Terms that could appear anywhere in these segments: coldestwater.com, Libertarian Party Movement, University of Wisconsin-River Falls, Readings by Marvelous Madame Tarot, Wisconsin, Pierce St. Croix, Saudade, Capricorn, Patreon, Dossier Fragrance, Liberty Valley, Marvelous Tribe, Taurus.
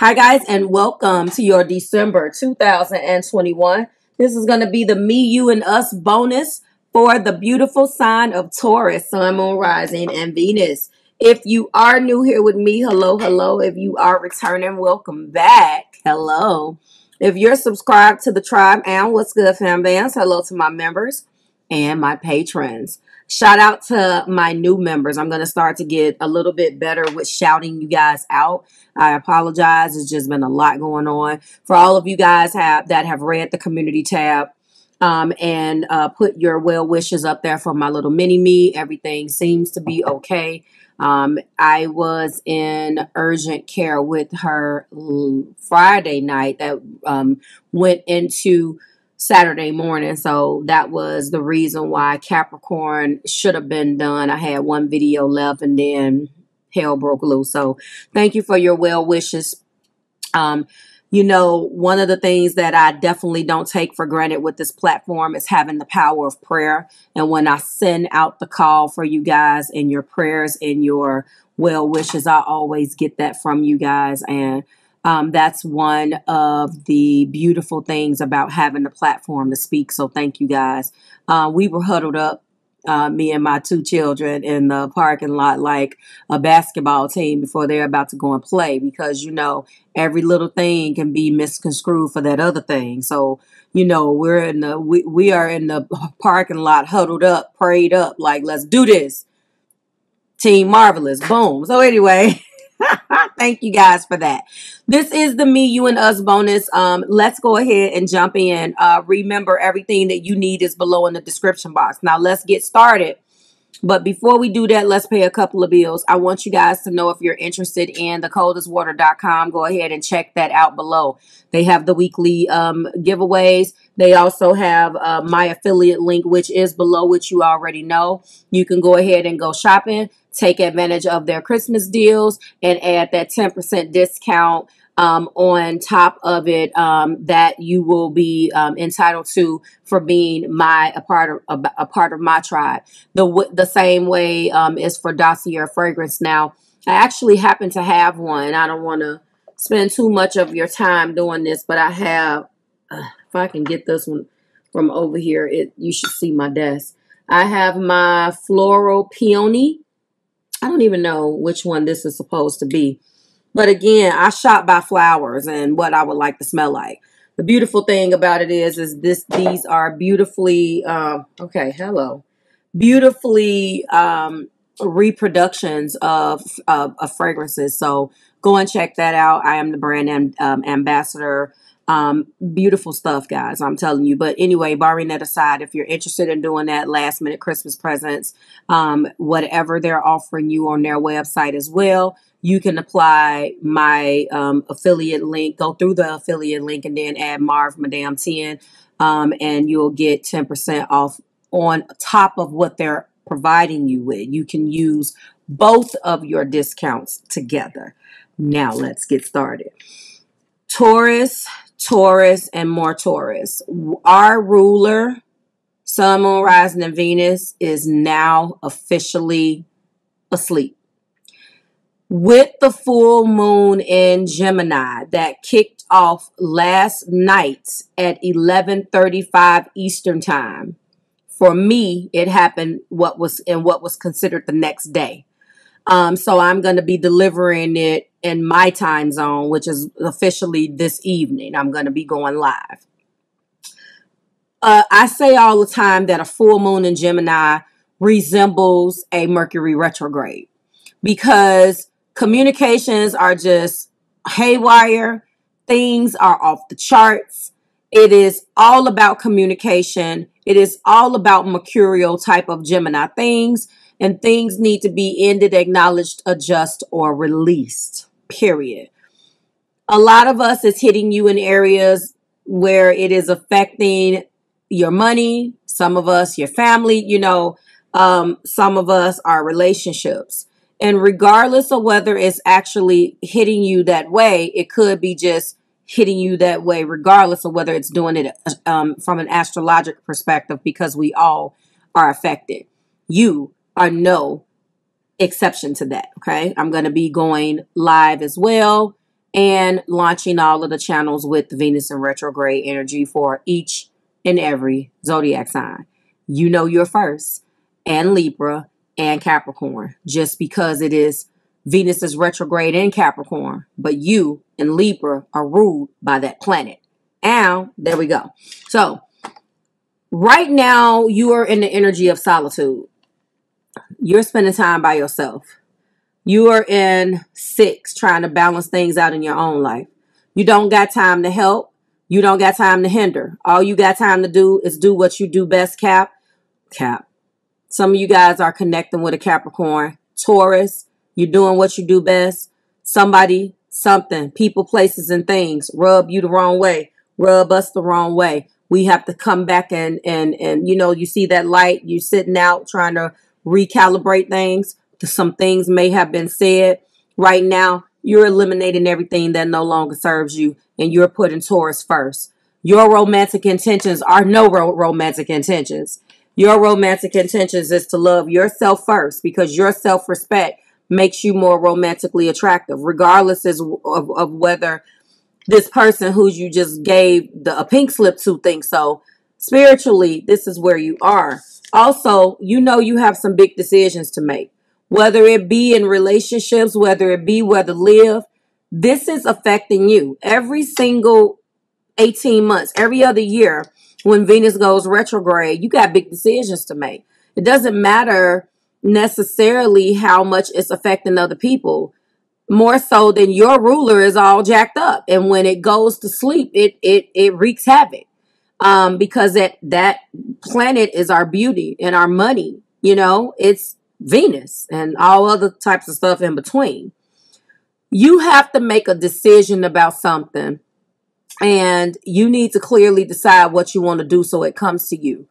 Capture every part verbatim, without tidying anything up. Hi guys, and welcome to your December two thousand twenty-one. This is going to be the Me, You, and Us bonus for the beautiful sign of Taurus, Sun, Moon, Rising, and Venus. If you are new here with me, hello, hello. If you are returning, welcome back. Hello. If you're subscribed to the tribe, and what's good, fam bands? Hello to my members and my patrons. Shout out to my new members. I'm going to start to get a little bit better with shouting you guys out. I apologize. It's just been a lot going on. For all of you guys have that have read the community tab um, and uh, put your well wishes up there for my little mini me, everything seems to be okay. Um, I was in urgent care with her Friday night that um, went into Saturday morning. So that was the reason why Capricorn should have been done. I had one video left and then hell broke loose. So thank you for your well wishes. Um, you know, one of the things that I definitely don't take for granted with this platform is having the power of prayer. And when I send out the call for you guys and your prayers and your well wishes, I always get that from you guys. And um, that's one of the beautiful things about having the platform to speak. So thank you guys. Uh, we were huddled up, Uh, me and my two children, in the parking lot like a basketball team before they're about to go and play, because, you know, every little thing can be misconstrued for that other thing. So, you know, we're in the, we, we are in the parking lot huddled up, prayed up, like, let's do this. Team Marvelous. Boom. So anyway, thank you guys for that. This is the Me, You, and Us bonus. Um, let's go ahead and jump in. Uh, remember, everything that you need is below in the description box. Now, let's get started. But before we do that, let's pay a couple of bills. I want you guys to know, if you're interested in the coldest water dot com, go ahead and check that out below. They have the weekly um, giveaways. They also have uh, my affiliate link, which is below, which you already know. You can go ahead and go shopping. Take advantage of their Christmas deals and add that ten percent discount um, on top of it um, that you will be um, entitled to for being my a part of a, a part of my tribe. The the same way um, is for Dossier Fragrance. Now, I actually happen to have one. I don't want to spend too much of your time doing this, but I have. Uh, if I can get this one from over here, it you should see my desk. I have my Floral Peony. I don't even know which one this is supposed to be. But again, I shop by flowers and what I would like to smell like. The beautiful thing about it is, is this, these are beautifully, um, okay, hello, beautifully um, reproductions of, of, of fragrances. So go and check that out. I am the brand am, um, ambassador. Um, beautiful stuff, guys, I'm telling you. But anyway, barring that aside, if you're interested in doing that last minute Christmas presents, um, whatever they're offering you on their website as well, you can apply my um, affiliate link, go through the affiliate link and then add Marv Madame ten, um, and you'll get ten percent off on top of what they're providing you with. You can use both of your discounts together. Now let's get started. Taurus, Taurus, and more Taurus. Our ruler, Sun, Moon, Rising, and Venus, is now officially asleep. With the full moon in Gemini that kicked off last night at eleven thirty-five Eastern time, for me, it happened what was in what was considered the next day. Um, so I'm going to be delivering it in my time zone, which is officially this evening. I'm going to be going live. Uh, I say all the time that a full moon in Gemini resembles a Mercury retrograde, because communications are just haywire. Things are off the charts. It is all about communication. It is all about mercurial type of Gemini things, and things need to be ended, acknowledged, adjusted, or released. Period. A lot of us is hitting you in areas where it is affecting your money. Some of us, your family, you know, um, some of us, our relationships. And regardless of whether it's actually hitting you that way, it could be just hitting you that way, regardless of whether it's doing it um, from an astrological perspective, because we all are affected. You are no exception to that. Okay. I'm going to be going live as well and launching all of the channels with Venus in retrograde energy for each and every zodiac sign. You know you're first, and Libra and Capricorn, just because it is Venus is retrograde in Capricorn, but you and Libra are ruled by that planet. Ow, there we go. So right now you are in the energy of solitude. You're spending time by yourself. You are in six, trying to balance things out in your own life. You don't got time to help. You don't got time to hinder. All you got time to do is do what you do best, Cap. Cap. Some of you guys are connecting with a Capricorn. Taurus, you're doing what you do best. Somebody, something, people, places, and things rub you the wrong way. Rub us the wrong way. We have to come back and, and, and you know, you see that light. You're sitting out trying to recalibrate things. Some things may have been said. Right now, you're eliminating everything that no longer serves you, and you're putting Taurus first. Your romantic intentions are no ro- romantic intentions. Your romantic intentions is to love yourself first, because your self-respect makes you more romantically attractive, regardless as of, of whether this person who you just gave the, a pink slip to thinks so. Spiritually, this is where you are. Also, you know you have some big decisions to make. Whether it be in relationships, whether it be where to live, this is affecting you. Every single eighteen months, every other year, when Venus goes retrograde, you got big decisions to make. It doesn't matter necessarily how much it's affecting other people, more so than your ruler is all jacked up. And when it goes to sleep, it it, it wreaks havoc um, because that, that planet is our beauty and our money. You know, it's Venus and all other types of stuff in between. You have to make a decision about something, and you need to clearly decide what you want to do so it comes to you.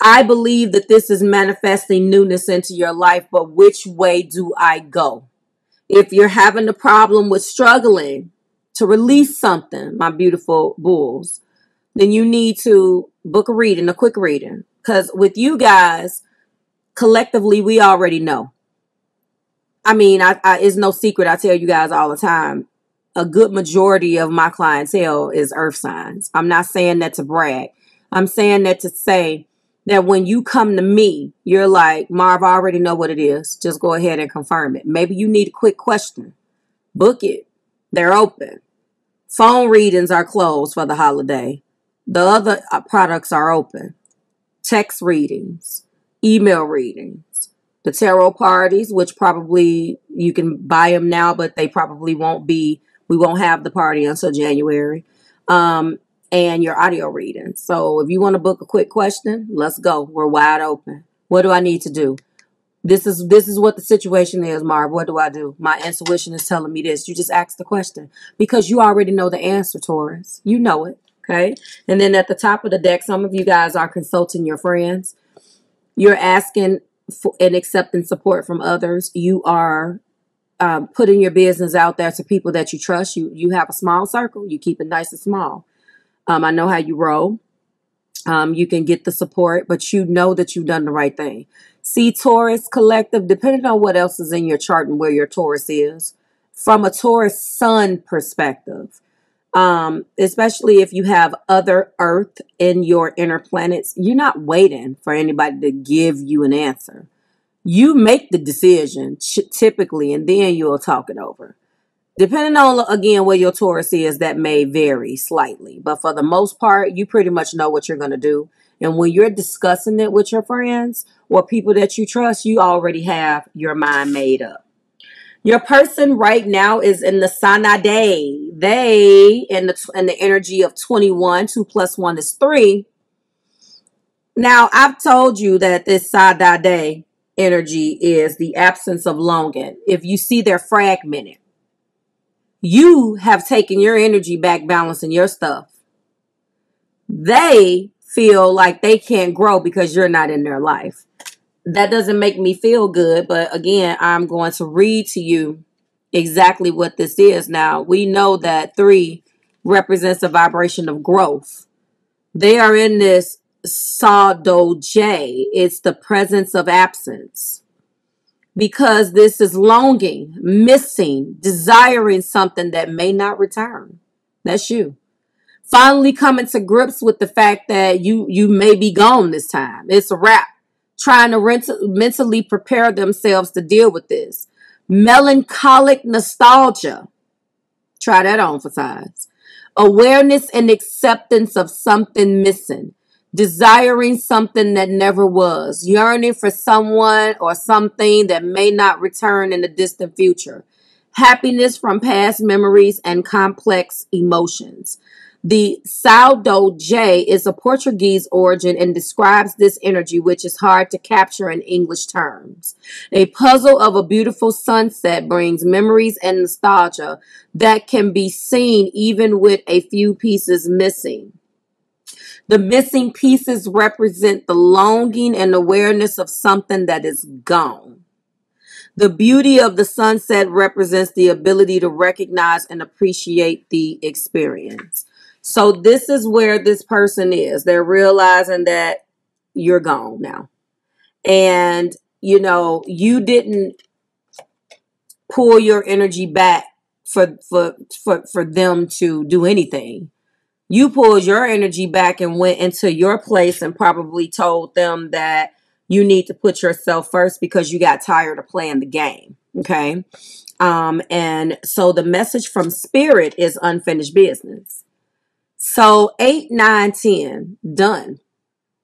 I believe that this is manifesting newness into your life, but which way do I go? If you're having a problem with struggling to release something, my beautiful bulls, then you need to book a reading, a quick reading, because with you guys, collectively, we already know. I mean, I, I, it's no secret. I tell you guys all the time, a good majority of my clientele is earth signs. I'm not saying that to brag. I'm saying that to say that when you come to me, you're like, Marv, I already know what it is. Just go ahead and confirm it. Maybe you need a quick question. Book it. They're open. Phone readings are closed for the holiday. The other products are open. Text readings. Email readings, the tarot parties, which probably you can buy them now, but they probably won't be, we won't have the party until January, um, and your audio readings. So if you want to book a quick question, let's go. We're wide open. What do I need to do? This is, this is what the situation is, Marv. What do I do? My intuition is telling me this. You just ask the question because you already know the answer, Taurus. You know it. Okay. And then at the top of the deck, some of you guys are consulting your friends. You're asking for and accepting support from others. You are um, putting your business out there to people that you trust. You you have a small circle. You keep it nice and small. Um, I know how you roll. Um, you can get the support, but you know that you've done the right thing. See, Taurus collective, depending on what else is in your chart and where your Taurus is, from a Taurus sun perspective, Um, especially if you have other earth in your inner planets, you're not waiting for anybody to give you an answer. You make the decision typically, and then you'll talk it over. Depending on, again, where your Taurus is, that may vary slightly. But for the most part, you pretty much know what you're going to do. And when you're discussing it with your friends or people that you trust, you already have your mind made up. Your person right now is in the Saudade. They in the in the energy of twenty-one. Two plus one is three. Now I've told you that this Saudade energy is the absence of longing. If you see they're fragmented, you have taken your energy back, balancing your stuff. They feel like they can't grow because you're not in their life. That doesn't make me feel good, but again, I'm going to read to you exactly what this is. Now, we know that three represents a vibration of growth. They are in this Saudade. It's the presence of absence. because this is longing, missing, desiring something that may not return. That's you. Finally coming to grips with the fact that you, you may be gone this time. It's a wrap. Trying to rent, mentally prepare themselves to deal with this. Melancholic nostalgia. Try that on for size. Awareness and acceptance of something missing. Desiring something that never was. Yearning for someone or something that may not return in the distant future. Happiness from past memories and complex emotions. The Saudade is a Portuguese origin and describes this energy, which is hard to capture in English terms. A puzzle of a beautiful sunset brings memories and nostalgia that can be seen even with a few pieces missing. The missing pieces represent the longing and awareness of something that is gone. The beauty of the sunset represents the ability to recognize and appreciate the experience. So this is where this person is. They're realizing that you're gone now. And, you know, you didn't pull your energy back for, for, for, for them to do anything. You pulled your energy back and went into your place and probably told them that you need to put yourself first because you got tired of playing the game. Okay. Um, and so the message from spirit is unfinished business. So eight, nine, ten, done,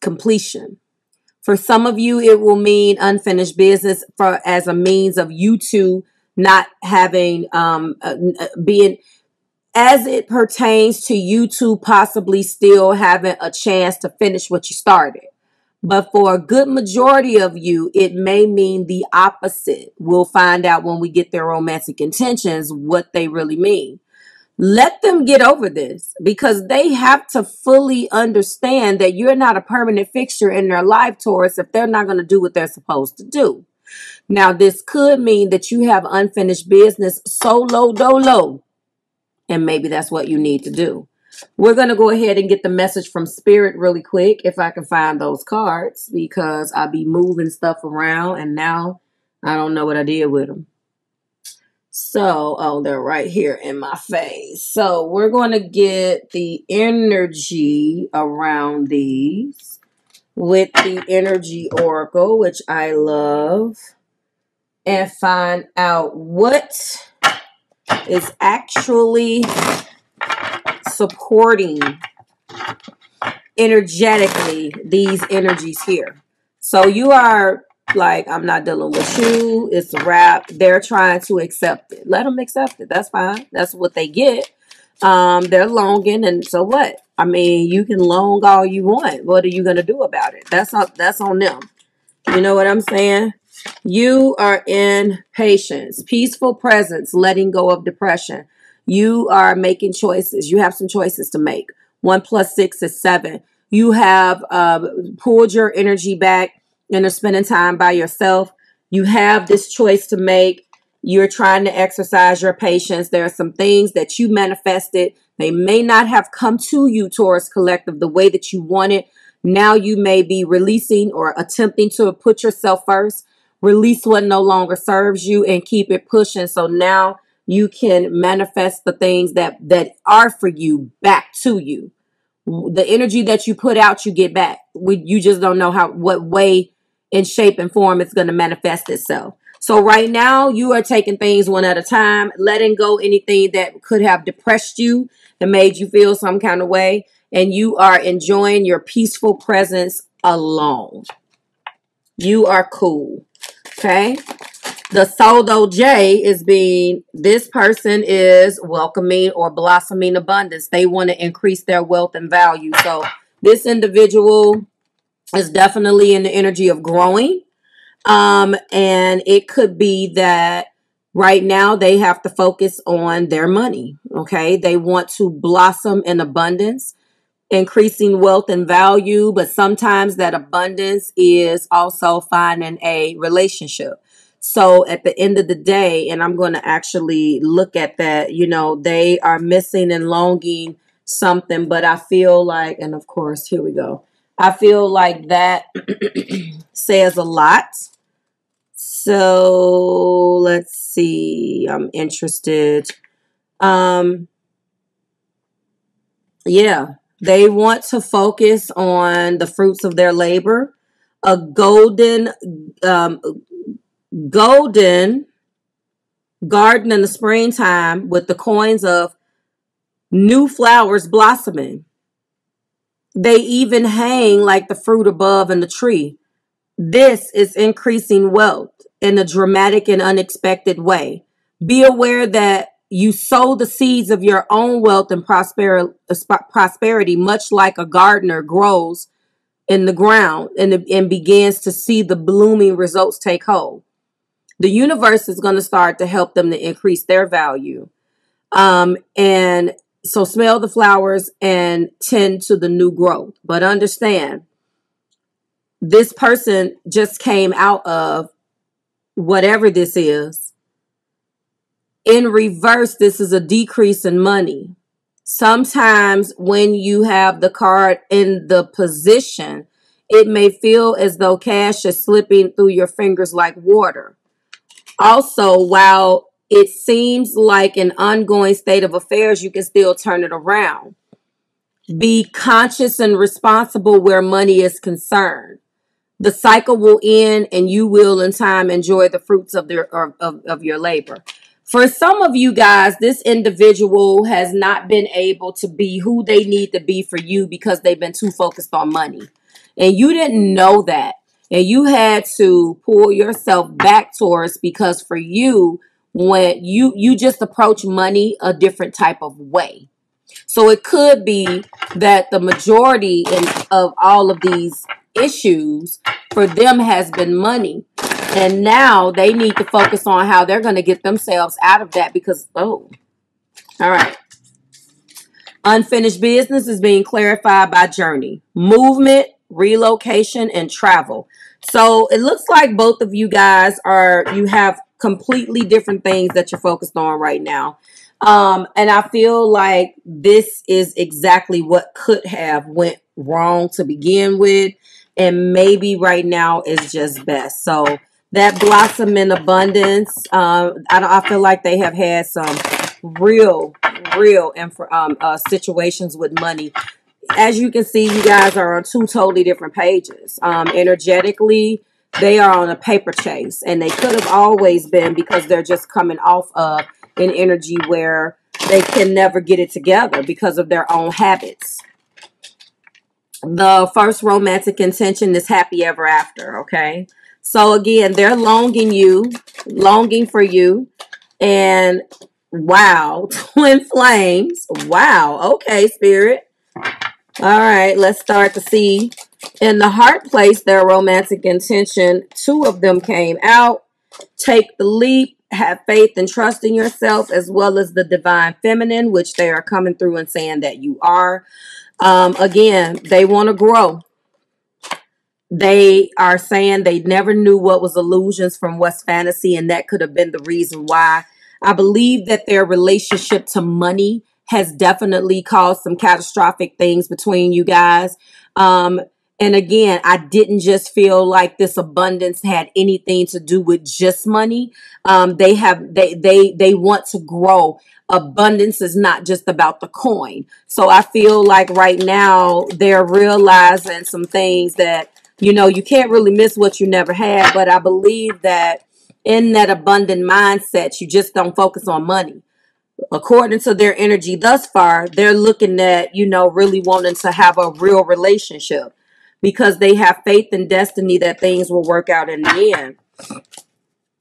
completion. For some of you, it will mean unfinished business for as a means of you two not having, um, uh, being, as it pertains to you two possibly still having a chance to finish what you started. But for a good majority of you, it may mean the opposite. We'll find out when we get their romantic intentions what they really mean. Let them get over this because they have to fully understand that you're not a permanent fixture in their life, Taurus, if they're not going to do what they're supposed to do. Now, this could mean that you have unfinished business solo dolo, and maybe that's what you need to do. We're going to go ahead and get the message from spirit really quick if I can find those cards because I'll be moving stuff around and now I don't know what I did with them. So, oh, they're right here in my face. So we're going to get the energy around these with the energy oracle, which I love, and find out what is actually supporting energetically these energies here. So you are... like, I'm not dealing with you. It's a wrap. They're trying to accept it. Let them accept it. That's fine. That's what they get. Um, they're longing, and so what? I mean, you can long all you want. What are you going to do about it? That's not, that's on them. You know what I'm saying? You are in patience, peaceful presence, letting go of depression. You are making choices. You have some choices to make. One plus six is seven. You have uh, pulled your energy back and are spending time by yourself. You have this choice to make. You're trying to exercise your patience. There are some things that you manifested. They may not have come to you, Taurus Collective, the way that you wanted. Now you may be releasing or attempting to put yourself first. Release what no longer serves you and keep it pushing. So now you can manifest the things that, that are for you back to you. The energy that you put out, you get back. We, you just don't know how, what way in shape and form it's going to manifest itself. So right now you are taking things one at a time, letting go anything that could have depressed you and made you feel some kind of way. And you are enjoying your peaceful presence alone. You are cool. Okay. The Saudade is being, this person is welcoming or blossoming abundance. They want to increase their wealth and value. So this individual is definitely in the energy of growing. Um, and it could be that right now they have to focus on their money. Okay. They want to blossom in abundance, increasing wealth and value. But sometimes that abundance is also finding a relationship. So at the end of the day, and I'm going to actually look at that, you know, they are missing and longing something, but I feel like, and of course, here we go. I feel like that says a lot. So let's see. I'm interested. Um, yeah, they want to focus on the fruits of their labor. A golden, um, golden garden in the springtime with the coins of new flowers blossoming. They even hang like the fruit above in the tree. This is increasing wealth in a dramatic and unexpected way. Be aware that you sow the seeds of your own wealth and prosperity, much like a gardener grows in the ground and, and begins to see the blooming results take hold. The universe is going to start to help them to increase their value. Um, and so smell the flowers and tend to the new growth. But understand, this person just came out of whatever this is. In reverse, this is a decrease in money. Sometimes when you have the card in the position, it may feel as though cash is slipping through your fingers like water. Also, while it seems like an ongoing state of affairs, you can still turn it around. Be conscious and responsible where money is concerned. The cycle will end and you will in time enjoy the fruits of, their, of, of, of your labor. For some of you guys, this individual has not been able to be who they need to be for you because they've been too focused on money. And you didn't know that. And you had to pull yourself back towards, because for you, when you, you just approach money a different type of way. So it could be that the majority in, of all of these issues for them has been money. And now they need to focus on how they're going to get themselves out of that, because, oh, all right. Unfinished business is being clarified by journey, movement, relocation, and travel. So it looks like both of you guys are, you have completely different things that you're focused on right now. Um, and I feel like this is exactly what could have went wrong to begin with. And maybe right now is just best. So that blossom in abundance, uh, I, I feel like they have had some real, real infra, um, uh, situations with money. As you can see, you guys are on two totally different pages. Um, energetically, they are on a paper chase, and they could have always been, because they're just coming off of an energy where they can never get it together because of their own habits. The first romantic intention is happy ever after, okay? So again, they're longing you, longing for you, and wow, twin flames. Wow, okay, spirit. All right, let's start to see. In the heart place, their romantic intention, two of them came out. Take the leap. Have faith and trust in yourself, as well as the divine feminine, which they are coming through and saying that you are. Um, again, they want to grow. They are saying they never knew what was illusions from what's fantasy, and that could have been the reason why. I believe that their relationship to money has definitely caused some catastrophic things between you guys. Um, and again, I didn't just feel like this abundance had anything to do with just money. Um, they have, they, they, they want to grow. Abundance is not just about the coin. So I feel like right now they're realizing some things that, you know, you can't really miss what you never had. But I believe that in that abundant mindset, you just don't focus on money. According to their energy thus far, they're looking at, you know, really wanting to have a real relationship, because they have faith in destiny that things will work out in the end.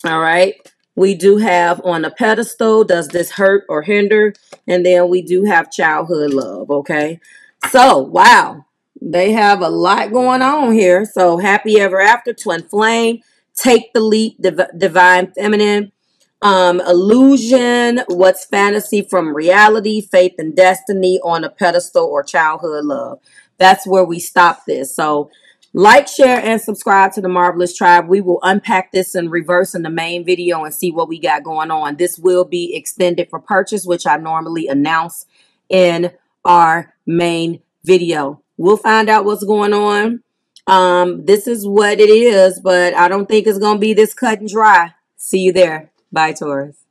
All right. We do have on a pedestal, does this hurt or hinder? And then we do have childhood love, okay? So, wow. They have a lot going on here. So, happy ever after, twin flame, take the leap, div divine feminine, um, illusion, what's fantasy from reality, faith and destiny, on a pedestal, or childhood love. That's where we stop this. So, like, share, and subscribe to the Marvelous Tribe. We will unpack this in reverse in the main video and see what we got going on. This will be extended for purchase, which I normally announce in our main video. We'll find out what's going on. Um, this is what it is, but I don't think it's going to be this cut and dry. See you there. Bye, Taurus.